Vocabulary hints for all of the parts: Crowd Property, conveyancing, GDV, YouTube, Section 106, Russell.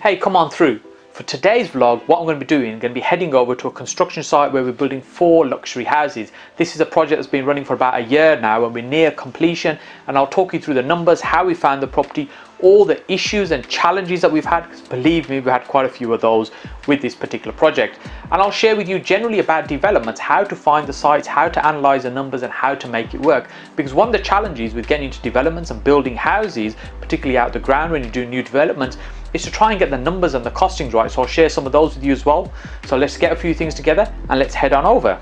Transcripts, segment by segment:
Hey, come on through. For today's vlog, what I'm going to be doing, I'm going to be heading over to a construction site where we're building 4 luxury houses. This is a project that's been running for about a year now and we're near completion, and I'll talk you through the numbers, how we found the property, all the issues and challenges that we've had, because believe me, we had quite a few of those with this particular project. And I'll share with you generally about developments, how to find the sites, how to analyze the numbers and how to make it work, because one of the challenges with getting into developments and building houses, particularly out the ground when you do new developments, is to try and get the numbers and the costings right. So I'll share some of those with you as well. So let's get a few things together and let's head on over.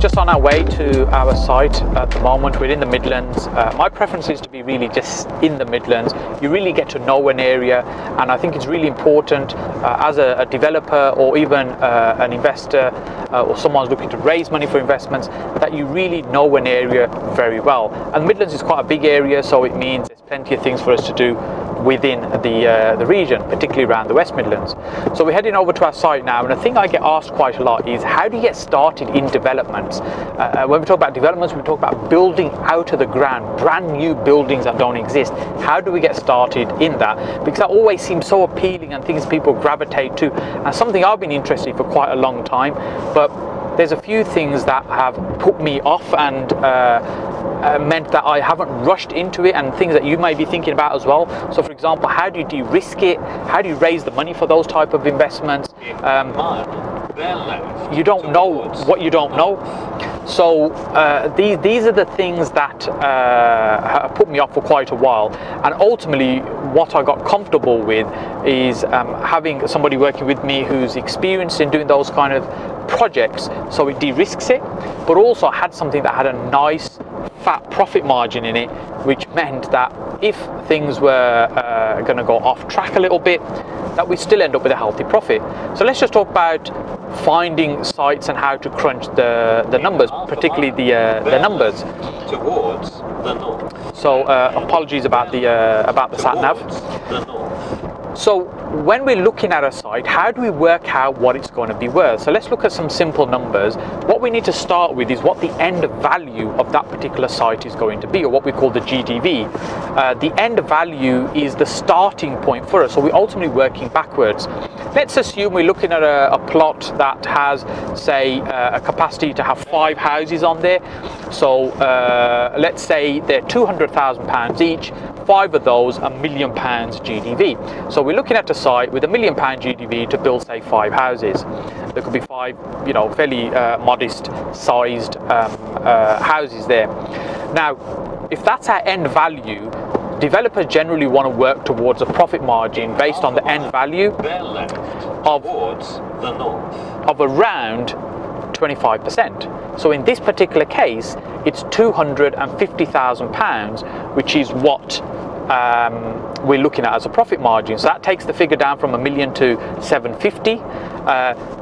Just on our way to our site at the moment. We're in the Midlands. My preference is to be really just in the Midlands. You really get to know an area, and I think it's really important as a developer or even an investor or someone's looking to raise money for investments, that you really know an area very well. And the Midlands is quite a big area, so it means there's plenty of things for us to do within the region, particularly around the West Midlands. So we're heading over to our site now, and the thing I get asked quite a lot is, how do you get started in developments? When we talk about developments, we talk about building out of the ground, brand new buildings that don't exist. How do we get started in that? Because that always seems so appealing and things people gravitate to, and something I've been interested in for quite a long time, but there's a few things that have put me off and meant that I haven't rushed into it, and things that you may be thinking about as well. So for example, how do you de-risk it? How do you raise the money for those type of investments? You don't know what you don't know. So these are the things that have put me off for quite a while, and ultimately what I got comfortable with is having somebody working with me who's experienced in doing those kind of projects, so it de-risks it, but also had something that had a nice fat profit margin in it, which meant that if things were going to go off track a little bit, that we still end up with a healthy profit. So let's just talk about finding sites and how to crunch the numbers, particularly the numbers towards the north. So apologies about the sat nav. So when we're looking at a site, how do we work out what it's going to be worth? So let's look at some simple numbers. What we need to start with is what the end value of that particular site is going to be, or what we call the GDV. The end value is the starting point for us, so we're ultimately working backwards. Let's assume we're looking at a plot that has, say, a capacity to have 5 houses on there. So let's say they're £200,000 each, 5 of those £1 million GDV. So we're looking at a site with £1 million GDV to build, say, 5 houses. There could be 5, you know, fairly modest sized houses there. Now, if that's our end value, developers generally want to work towards a profit margin based on the end value of around 25%. So in this particular case, it's £250,000, which is what we're looking at as a profit margin. So that takes the figure down from £1 million to 750.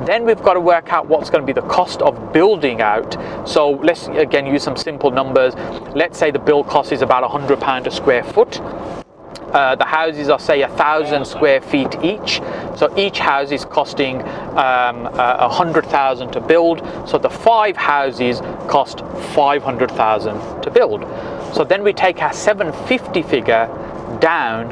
Then we've got to work out what's going to be the cost of building out. So let's again use some simple numbers. Let's say the build cost is about £100 a square foot. The houses are, say, 1,000 square feet each, so each house is costing 100,000 to build. So the 5 houses cost 500,000 to build. So then we take our 750 figure down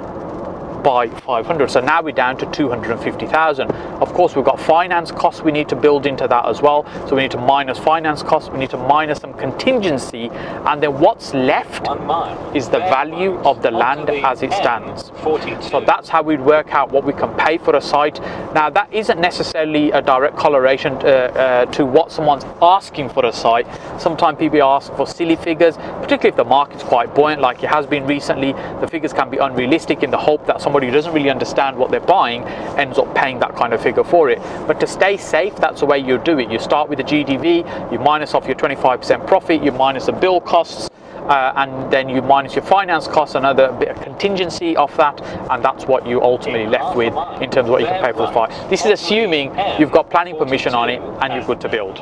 by 500. So now we're down to 250,000. Of course, we've got finance costs we need to build into that as well. So we need to minus finance costs, we need to minus some contingency, and then what's left is the value of the land as it stands. So that's how we'd work out what we can pay for a site. Now that isn't necessarily a direct correlation to what someone's asking for a site. Sometimes people ask for silly figures, particularly if the market's quite buoyant like it has been recently. The figures can be unrealistic in the hope that somebody who doesn't really understand what they're buying ends up paying that kind of figure for it. But to stay safe, that's the way you do it. You start with the GDV, you minus off your 25% profit, you minus the bill costs, and then you minus your finance costs, another bit of contingency off that, and that's what you ultimately left with in terms of what you can pay for the site. This is assuming you've got planning permission on it and you're good to build.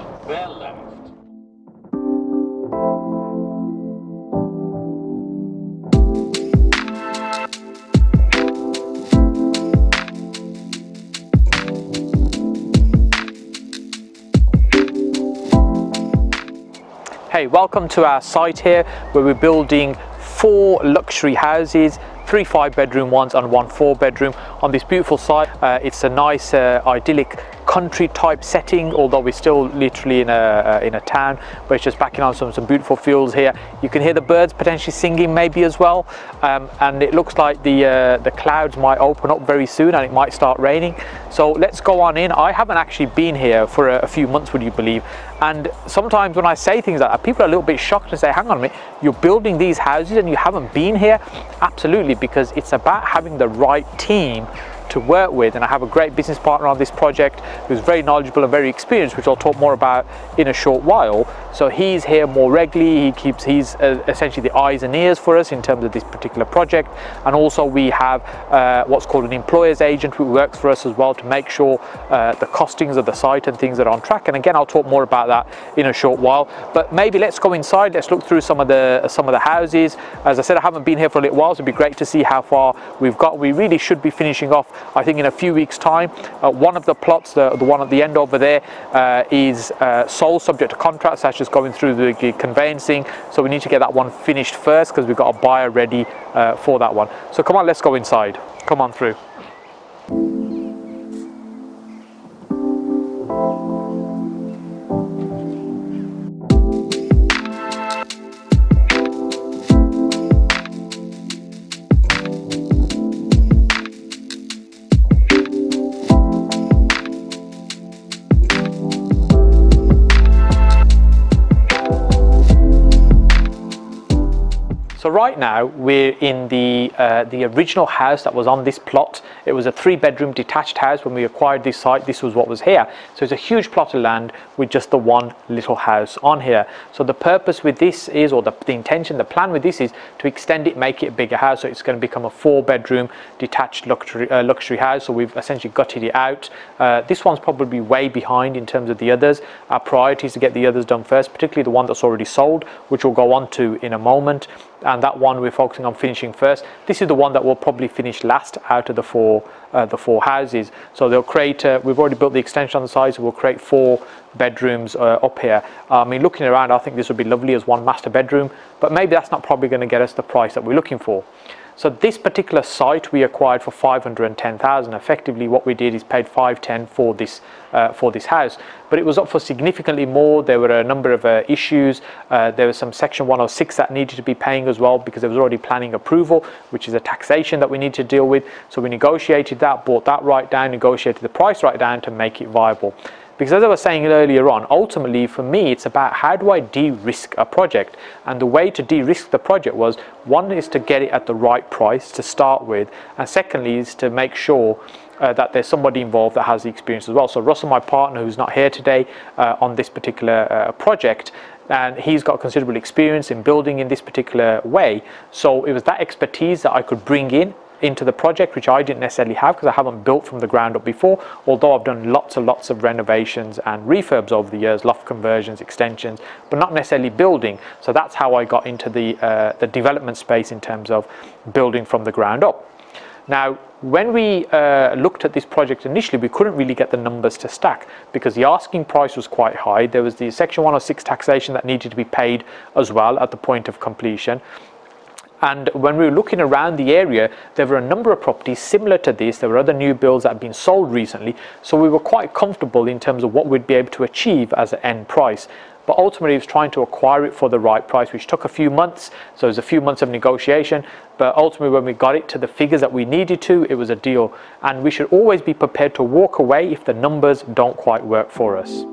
Hey, welcome to our site here where we're building 4 luxury houses, 3 5-bedroom ones and 1 4-bedroom on this beautiful site. It's a nice idyllic country type setting, although we're still literally in a town, but it's just backing on some beautiful fields here. You can hear the birds potentially singing maybe as well, and it looks like the clouds might open up very soon and it might start raining. So let's go on in. I haven't actually been here for a few months, would you believe, and sometimes when I say things like that, people are a little bit shocked and say, hang on a minute, you're building these houses and you haven't been here? Absolutely, because it's about having the right team to work with, and I have a great business partner on this project who's very knowledgeable and very experienced, which I'll talk more about in a short while. So he's here more regularly, he's essentially the eyes and ears for us in terms of this particular project, and also we have what's called an employer's agent who works for us as well to make sure the costings of the site and things are on track. And again, I'll talk more about that in a short while, but maybe let's go inside, let's look through some of the houses. As I said, I haven't been here for a little while, so it'd be great to see how far we've got. We really should be finishing off, I think, in a few weeks time. One of the plots, the one at the end over there, is sole subject to contract, so that's just going through the conveyancing, so we need to get that one finished first because we've got a buyer ready for that one. So come on, let's go inside, come on through. So right now we're in the original house that was on this plot. It was a 3-bedroom detached house. When we acquired this site, this was what was here. So it's a huge plot of land with just the one little house on here. So the purpose with this is, or the intention, the plan with this is to extend it, make it a bigger house. So it's going to become a 4-bedroom detached luxury house. So we've essentially gutted it out. This one's probably way behind in terms of the others. Our priority is to get the others done first, particularly the one that's already sold, which we'll go on to in a moment. And that one we're focusing on finishing first. This is the one that will probably finish last out of the four houses. So they'll create, we've already built the extension on the side, so we'll create 4 bedrooms up here. I mean, looking around, I think this would be lovely as one master bedroom, but maybe that's not probably going to get us the price that we're looking for. So this particular site we acquired for 510,000. Effectively, what we did is paid 510 for this house, but it was up for significantly more. There were a number of issues. There was some Section 106 that needed to be paying as well, because there was already planning approval, which is a taxation that we need to deal with. So we negotiated that, brought that right down, negotiated the price right down to make it viable. Because as I was saying earlier on, ultimately for me it's about how do I de-risk a project, and the way to de-risk the project was, one is to get it at the right price to start with, and secondly is to make sure that there's somebody involved that has the experience as well. So Russell, my partner, who's not here today on this particular project, and he's got considerable experience in building in this particular way, so it was that expertise that I could bring into the project, which I didn't necessarily have because I haven't built from the ground up before, although I've done lots and lots of renovations and refurbs over the years, loft conversions, extensions, but not necessarily building. So that's how I got into the development space in terms of building from the ground up. Now, when we looked at this project initially, we couldn't really get the numbers to stack because the asking price was quite high. There was the Section 106 taxation that needed to be paid as well at the point of completion. And when we were looking around the area, there were a number of properties similar to this. There were other new builds that had been sold recently, so we were quite comfortable in terms of what we'd be able to achieve as an end price. But ultimately it was trying to acquire it for the right price, which took a few months. So it was a few months of negotiation, but ultimately when we got it to the figures that we needed to, it was a deal. And we should always be prepared to walk away if the numbers don't quite work for us.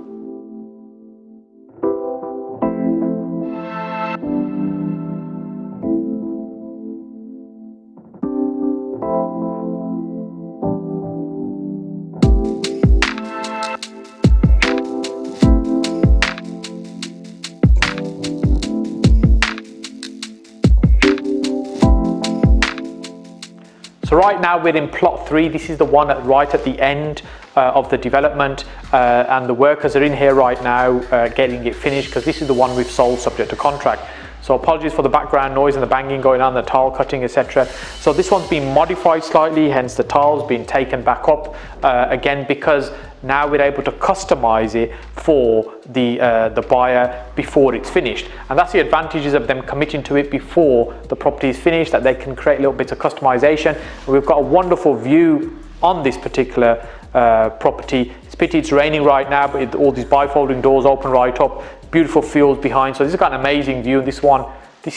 So right now we're in plot 3. This is the one right at the end of the development, and the workers are in here right now getting it finished, because this is the one we've sold subject to contract. So apologies for the background noise and the banging going on, the tile cutting, etc. So this one's been modified slightly, hence the tiles being taken back up again, because now we're able to customize it for the buyer before it's finished. And that's the advantages of them committing to it before the property is finished, that they can create little bits of customization. We've got a wonderful view on this particular property. It's a pity it's raining right now, but all these bifolding doors open right up, beautiful fields behind. So this has got an amazing view. This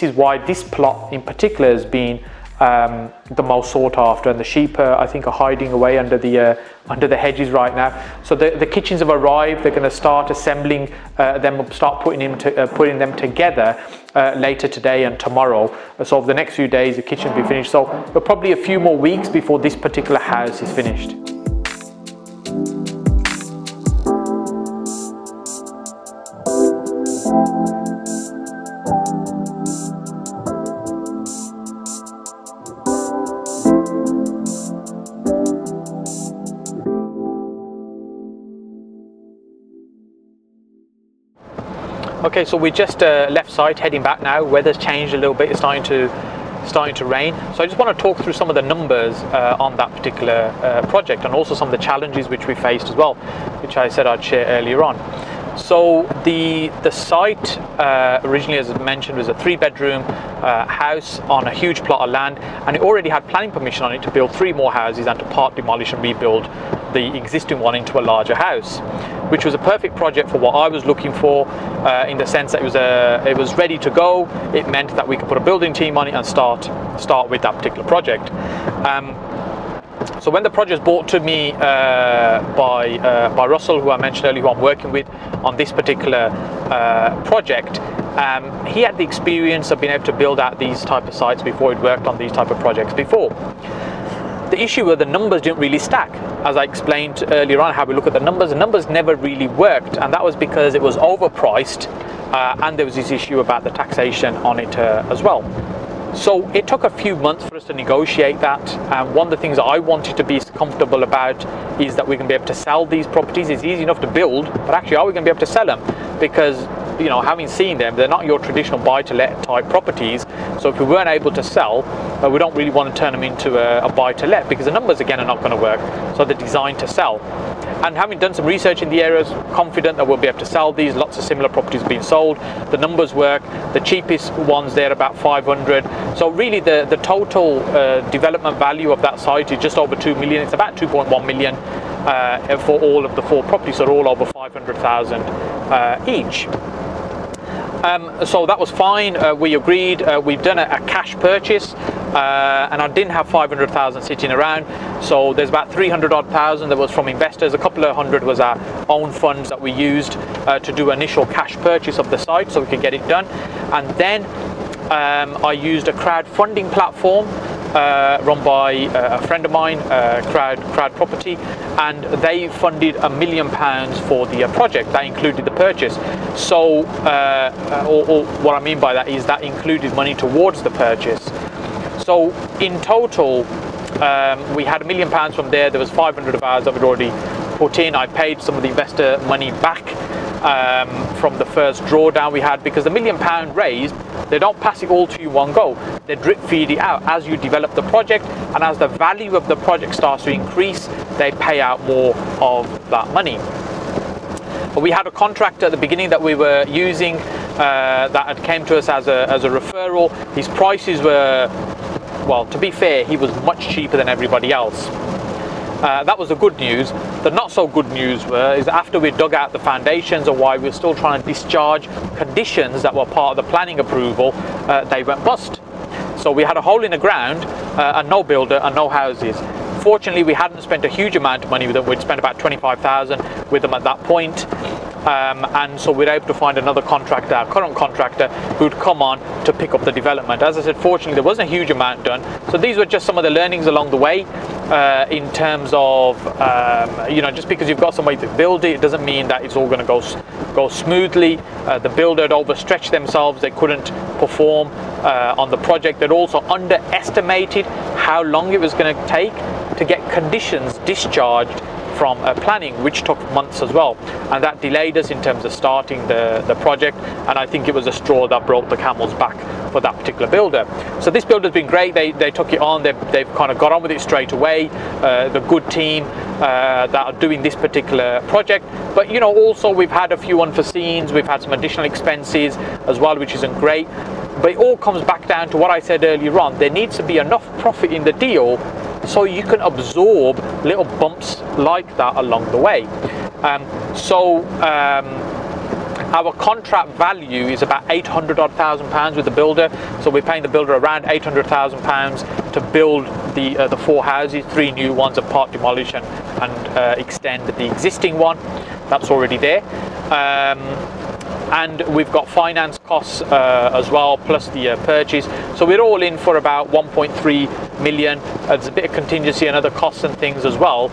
is why this plot in particular has been the most sought after, and the sheep I think are hiding away under the hedges right now. So the kitchens have arrived. They're going to start assembling them, start putting them together later today and tomorrow. So over the next few days the kitchen will be finished, so probably a few more weeks before this particular house is finished. Okay, so we just left site, heading back now. Weather's changed a little bit. It's starting to rain. So I just want to talk through some of the numbers on that particular project, and also some of the challenges which we faced as well, which I said I'd share earlier on. So the site originally, as mentioned, was a 3-bedroom house on a huge plot of land, and it already had planning permission on it to build 3 more houses and to part demolish and rebuild the existing one into a larger house, which was a perfect project for what I was looking for, in the sense that it was ready to go. It meant that we could put a building team on it and start with that particular project. So when the project was brought to me by Russell, who I mentioned earlier, who I'm working with on this particular project, he had the experience of being able to build out these type of sites before. He'd worked on these type of projects before. The issue were the numbers didn't really stack. As I explained earlier on, how we look at the numbers never really worked, and that was because it was overpriced, and there was this issue about the taxation on it as well. So it took a few months for us to negotiate that, and one of the things that I wanted to be comfortable about is that we can be able to sell these properties. It's easy enough to build, but actually are we going to be able to sell them? Because, you know, having seen them, they're not your traditional buy-to-let type properties. So if we weren't able to sell, we don't really want to turn them into a buy-to-let, because the numbers again are not going to work. So they're designed to sell. And having done some research in the areas, confident that we'll be able to sell these. Lots of similar properties being sold. The numbers work. The cheapest ones there about 500. So really, the total development value of that site is just over 2 million. It's about 2.1 million for all of the 4 properties. They're all over 500,000 each. So that was fine. We agreed. We've done a cash purchase, and I didn't have 500,000 sitting around, so there's about 300-odd thousand that was from investors. A couple of hundred was our own funds that we used to do initial cash purchase of the site, so we could get it done. And then I used a crowdfunding platform run by a friend of mine, Crowd Property, and they funded £1 million for the project. That included the purchase. So or what I mean by that is that included money towards the purchase. So in total, we had £1 million from there. There was 500 of ours that we'd already put in. I paid some of the investor money back from the first drawdown we had, because the £1 million raised, they don't pass it all to you one go. They drip feed it out as you develop the project, and as the value of the project starts to increase, they pay out more of that money. But we had a contract at the beginning that we were using that had came to us as a referral. His prices were, well, to be fair, he was much cheaper than everybody else. That was the good news. The not so good news is after we dug out the foundations of why we're still trying to discharge conditions that were part of the planning approval, they went bust. So we had a hole in the ground and no builder and no houses. Fortunately, we hadn't spent a huge amount of money with them. We'd spent about 25,000 with them at that point. And so we're able to find another contractor, our current contractor, who'd come on to pick up the development. As I said, fortunately, there wasn't a huge amount done. So these were just some of the learnings along the way in terms of, you know, just because you've got somebody to build it, it doesn't mean that it's all going to go smoothly. The builder had overstretched themselves. They couldn't perform on the project. They'd also underestimated how long it was going to take to get conditions discharged from planning, which took months as well, and that delayed us in terms of starting the project. And I think it was a straw that broke the camel's back for that particular builder. So this builder's been great. They took it on. They've kind of got on with it straight away. The good team that are doing this particular project. But you know, also we've had a few unforeseens. We've had some additional expenses as well, which isn't great. But it all comes back down to what I said earlier on. There needs to be enough profit in the deal so you can absorb little bumps like that along the way. Our contract value is about 800,000 odd with the builder, so we're paying the builder around 800,000 pounds to build the four houses, three new ones, a part demolition, and extend the existing one that's already there. And we've got finance costs as well, plus the purchase. So we're all in for about 1.3 million. There's a bit of contingency and other costs and things as well.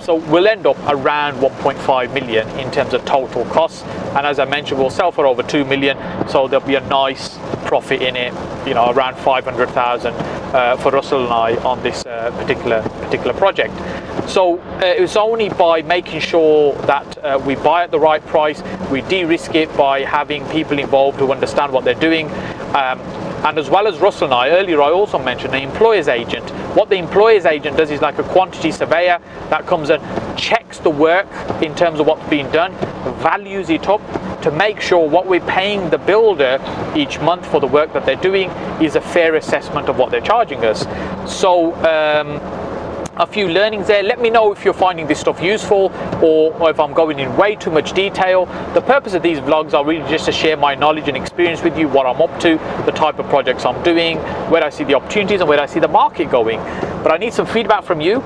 So we'll end up around 1.5 million in terms of total costs. And as I mentioned, we'll sell for over 2 million. So there'll be a nice profit in it, you know, around 500,000 for Russell and I on this particular project. So it's only by making sure that we buy at the right price, we de-risk it by having people involved who understand what they're doing. And as well as Russell and I, earlier I also mentioned the employer's agent. What the employer's agent does is like a quantity surveyor that comes and checks the work in terms of what's being done, values it up to make sure what we're paying the builder each month for the work that they're doing is a fair assessment of what they're charging us. So a few learnings there. Let me know if you're finding this stuff useful or if I'm going in way too much detail. The purpose of these vlogs are really just to share my knowledge and experience with you, what I'm up to, the type of projects I'm doing, where I see the opportunities and where I see the market going. But I need some feedback from you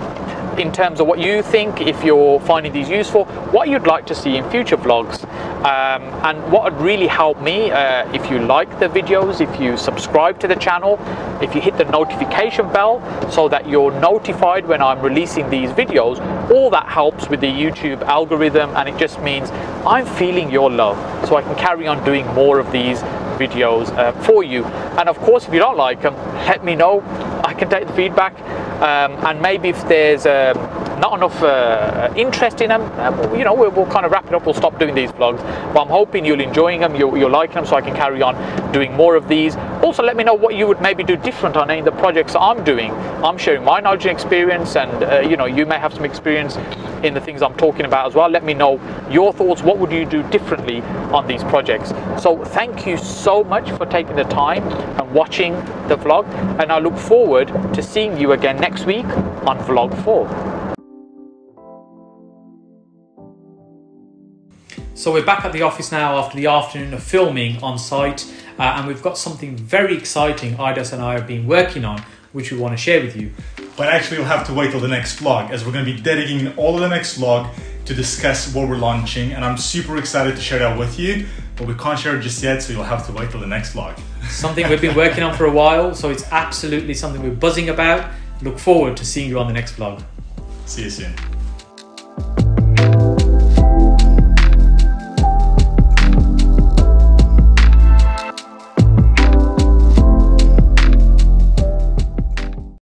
in terms of what you think, if you're finding these useful, what you'd like to see in future vlogs, and what would really help me, if you like the videos, if you subscribe to the channel, if you hit the notification bell so that you're notified when I'm releasing these videos. All that helps with the YouTube algorithm, and it just means I'm feeling your love so I can carry on doing more of these videos for you. And of course, if you don't like them, let me know. I can take the feedback, and maybe if there's not enough interest in them, you know, we'll kind of wrap it up. We'll stop doing these vlogs, but I'm hoping you'll enjoying them, you're liking them, so I can carry on doing more of these. Also, let me know what you would maybe do different on any of the projects I'm doing. I'm sharing my knowledge and experience, and you know, you may have some experience in the things I'm talking about as well. Let me know your thoughts. What would you do differently on these projects? So thank you so much for taking the time and watching the vlog, and I look forward to seeing you again next week on vlog 4. So we're back at the office now after the afternoon of filming on site, and we've got something very exciting Idas and I have been working on, which we want to share with you. But actually you'll have to wait till the next vlog, as we're going to be dedicating all of the next vlog to discuss what we're launching, and I'm super excited to share that with you, but we can't share it just yet, so you'll have to wait till the next vlog. Something we've been working on for a while, so it's absolutely something we're buzzing about. Look forward to seeing you on the next vlog. See you soon.